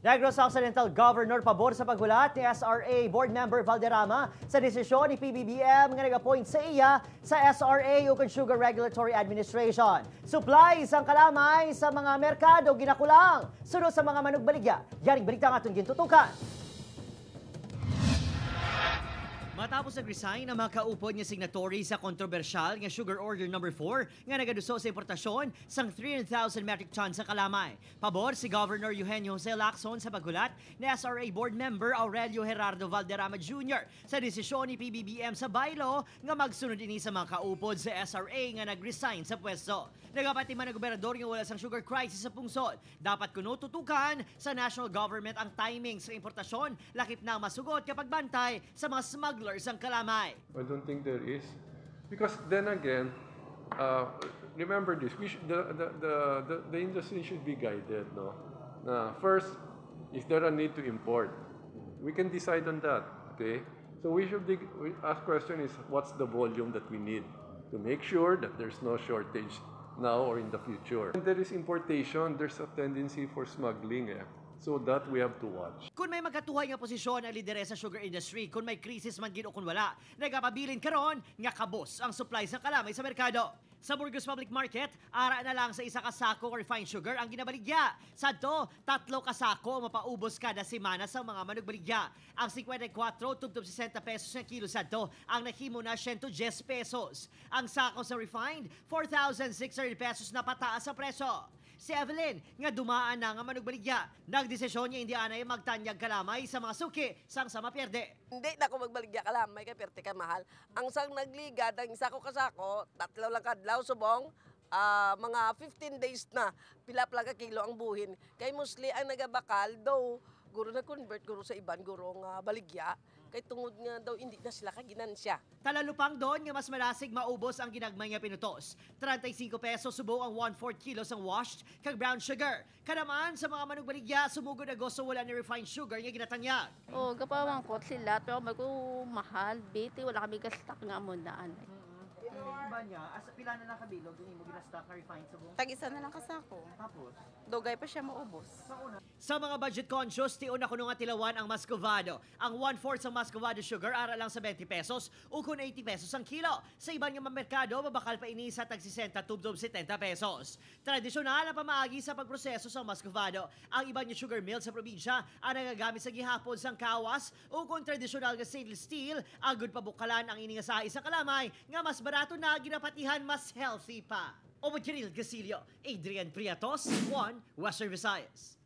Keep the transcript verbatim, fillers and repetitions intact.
Negros Occidental Governor pabor sa paggulat ni S R A Board Member Valderrama sa desisyon ni P B B M nga nag-appoint sa iya sa S R A o Sugar Regulatory Administration. Supplies ang kalamay sa mga merkado ginakulang sunod sa mga manugbaligya. Yaring balita nga itong gintutukan. Matapos nag-resign ang mga kaupod nga signatory sa kontrobersyal nga Sugar Order Number four nga nagaduso sa importasyon sang three hundred thousand metric tons sa kalamay. Pabor si Governor Eugenio Jose Lacson sa paggulat ni S R A Board Member Aurelio Gerardo Valderrama Junior sa desisyon ni P B B M sa bylaw nga magsunod ini sa mga kaupod sa S R A nga nag-resign sa pwesto. Nagapatiman ang gobernador nga wala sang sugar crisis sa pungsod. Dapat kuno tutukan sa national government ang timing sa importasyon lakip na masugot kapag bantay sa mga smuggler ang kalamay. I don't think there is, because then again, uh, remember this: we should, the, the the the industry should be guided. No, uh, first, is there a need to import? We can decide on that. Okay, so we should dig, we, our question is what's the volume that we need to make sure that there's no shortage now or in the future. When there is importation, there's a tendency for smuggling. Eh? So that we have to watch. Kung may magkatuhay nga posisyon ang lideresa sa sugar industry, kung may krisis man gid o kung wala, nagapabilin karon nga kabos ang supply sa kalamay sa merkado. Sa Burgos Public Market, ara na lang sa isa ka sako or refined sugar ang ginabaligya. Sadto, tatlo ka sako mapaubos kada semana sa mga manugbaligya. Ang fifty-four tubtub sixty pesos na kilo sadto ang nahimo na one hundred ten pesos. Ang sako sa refined, four thousand six hundred pesos na pataas sa presyo. Si Evelyn, nga dumaan na nga manugbaligya, nagdesisyon niya hindi anay magtanyag kalamay sa mga suki sang sama pierde. Hindi na ko magbaligya kalamay kay pierde kay mahal. Ang sang nagligad, ang isa ko kasako, tatlo lang kadlaw subong, uh, mga fifteen days na, pila plaga kilo ang buhin. Kay mostly ang nagabakal, daw, guro na convert, guro sa iban, guro nga uh, baligya. Kay tungod nga daw hindi na sila kaginansya. Talalupang doon nga mas malasig maubos ang ginagmay nga pinutos. thirty-five pesos subo ang one fourth kilo sang washed kag brown sugar. Kanaman sa mga manugbaligya sumugod Agosto wala ni refined sugar nga ginatanyag. Oh, gapawang kot sila pero magkumahal biti wala kami ka-stock nga mo naan. Iba niya, as pila na lang kabilog, hindi mo ginastock na refined subong? Tag-isa na lang kasako. Tapos? Dugay pa siya maubos. Sa una? Sa mga budget conscious, tiyon na kuno nga tilawan ang Muscovado. Ang one fourth ang Muscovado sugar, ara lang sa twenty pesos, ukon eighty pesos ang kilo. Sa iban nga merkado, mabakal pa ini sa tag-sixty tubtub seventy pesos. Tradisyonal ang pamaagi sa pagproseso sa Muscovado. Ang iban nga sugar mill sa probinsya, ang nagagamit sa gihapon sang kawas, ukon tradisyonal nga stainless steel, agud pabukalan ang ini nga sahi sa kalamay, nga mas barato na ginapatihan mas healthy pa. O Jeril Gasilio, Adrian Prietos, One Western Visayas.